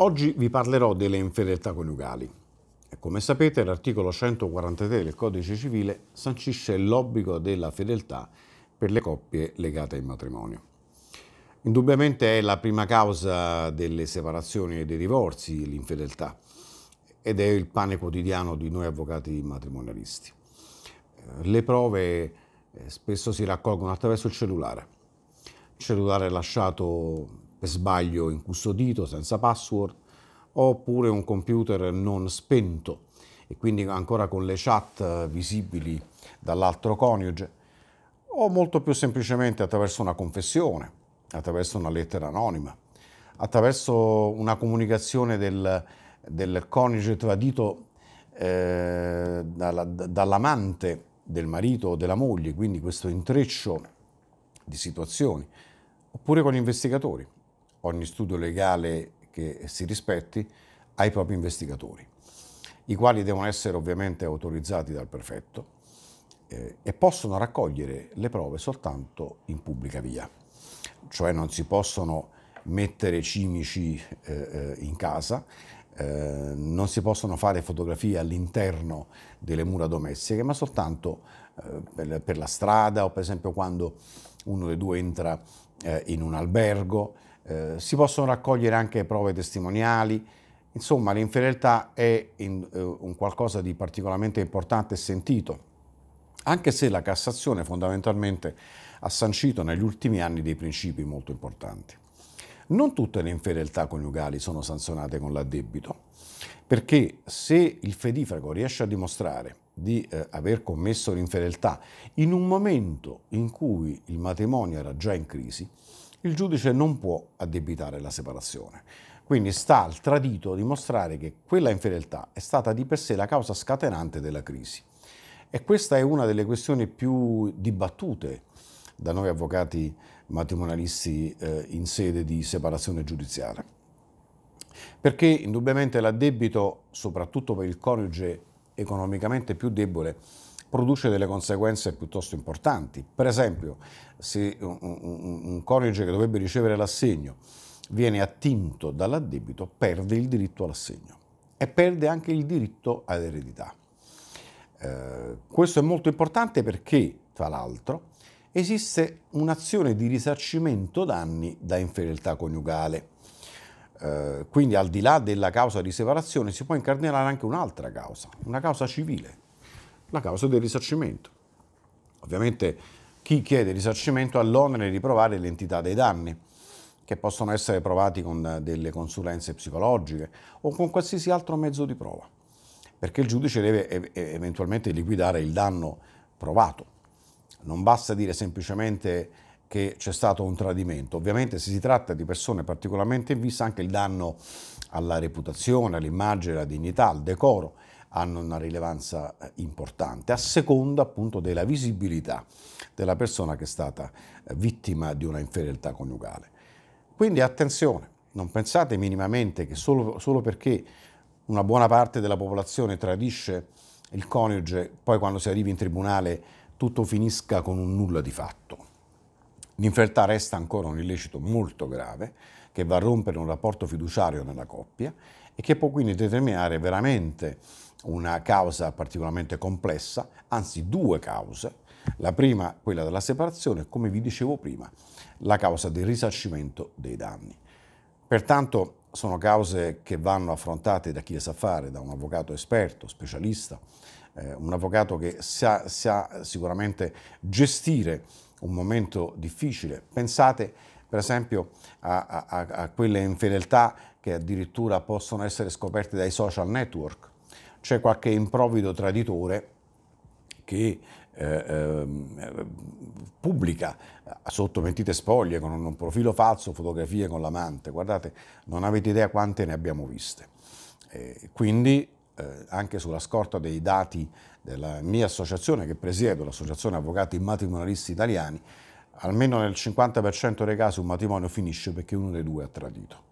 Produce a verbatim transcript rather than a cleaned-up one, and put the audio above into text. Oggi vi parlerò delle infedeltà coniugali. E come sapete l'articolo centoquarantatré del Codice Civile sancisce l'obbligo della fedeltà per le coppie legate in matrimonio. Indubbiamente è la prima causa delle separazioni e dei divorzi, l'infedeltà, ed è il pane quotidiano di noi avvocati matrimonialisti. Le prove spesso si raccolgono attraverso il cellulare. Il cellulare lasciato per sbaglio incustodito, senza password, oppure un computer non spento e quindi ancora con le chat visibili dall'altro coniuge, o molto più semplicemente attraverso una confessione, attraverso una lettera anonima, attraverso una comunicazione del, del coniuge tradito eh, dalla, dall'amante del marito o della moglie, quindi questo intreccio di situazioni, oppure con gli investigatori. Ogni studio legale che si rispetti ha i propri investigatori, i quali devono essere ovviamente autorizzati dal prefetto eh, e possono raccogliere le prove soltanto in pubblica via, cioè non si possono mettere cimici eh, in casa, eh, non si possono fare fotografie all'interno delle mura domestiche, ma soltanto eh, per, per la strada, o per esempio quando uno dei due entra eh, in un albergo. Eh, si possono raccogliere anche prove testimoniali. Insomma, l'infedeltà è in, eh, un qualcosa di particolarmente importante e sentito, anche se la Cassazione fondamentalmente ha sancito negli ultimi anni dei principi molto importanti. Non tutte le infedeltà coniugali sono sanzionate con l'addebito, perché se il fedifrago riesce a dimostrare di eh, aver commesso l'infedeltà in un momento in cui il matrimonio era già in crisi, il giudice non può addebitare la separazione. Quindi sta al tradito dimostrare che quella infedeltà è stata di per sé la causa scatenante della crisi. E questa è una delle questioni più dibattute da noi avvocati matrimonialisti eh, in sede di separazione giudiziaria. Perché indubbiamente l'addebito, soprattutto per il coniuge economicamente più debole, produce delle conseguenze piuttosto importanti. Per esempio, se un, un, un coniuge che dovrebbe ricevere l'assegno viene attinto dall'addebito, perde il diritto all'assegno e perde anche il diritto all'eredità. Eh, questo è molto importante perché, tra l'altro, esiste un'azione di risarcimento danni da infedeltà coniugale. Eh, quindi, al di là della causa di separazione, si può incardinare anche un'altra causa, una causa civile, la causa del risarcimento. Ovviamente chi chiede risarcimento ha l'onere di provare l'entità dei danni, che possono essere provati con delle consulenze psicologiche o con qualsiasi altro mezzo di prova, perché il giudice deve ev- eventualmente liquidare il danno provato. Non basta dire semplicemente che c'è stato un tradimento. Ovviamente se si tratta di persone particolarmente in vista, anche il danno alla reputazione, all'immagine, alla dignità, al decoro, hanno una rilevanza importante, a seconda appunto della visibilità della persona che è stata vittima di una infedeltà coniugale. Quindi attenzione, non pensate minimamente che solo, solo perché una buona parte della popolazione tradisce il coniuge, poi quando si arrivi in tribunale tutto finisca con un nulla di fatto. L'infedeltà resta ancora un illecito molto grave, che va a rompere un rapporto fiduciario nella coppia e che può quindi determinare veramente una causa particolarmente complessa, anzi due cause. La prima, quella della separazione, e come vi dicevo prima, la causa del risarcimento dei danni. Pertanto sono cause che vanno affrontate da chi le sa fare, da un avvocato esperto, specialista, eh, un avvocato che sa, sa sicuramente gestire un momento difficile. Pensate per esempio a, a, a quelle infedeltà che addirittura possono essere scoperte dai social network. C'è qualche improvvido traditore che eh, eh, pubblica sotto mentite spoglie, con un profilo falso, fotografie con l'amante. Guardate, non avete idea quante ne abbiamo viste. Eh, quindi eh, anche sulla scorta dei dati della mia associazione, che presiedo, l'Associazione Avvocati Matrimonialisti Italiani, almeno nel cinquanta per cento dei casi un matrimonio finisce perché uno dei due ha tradito.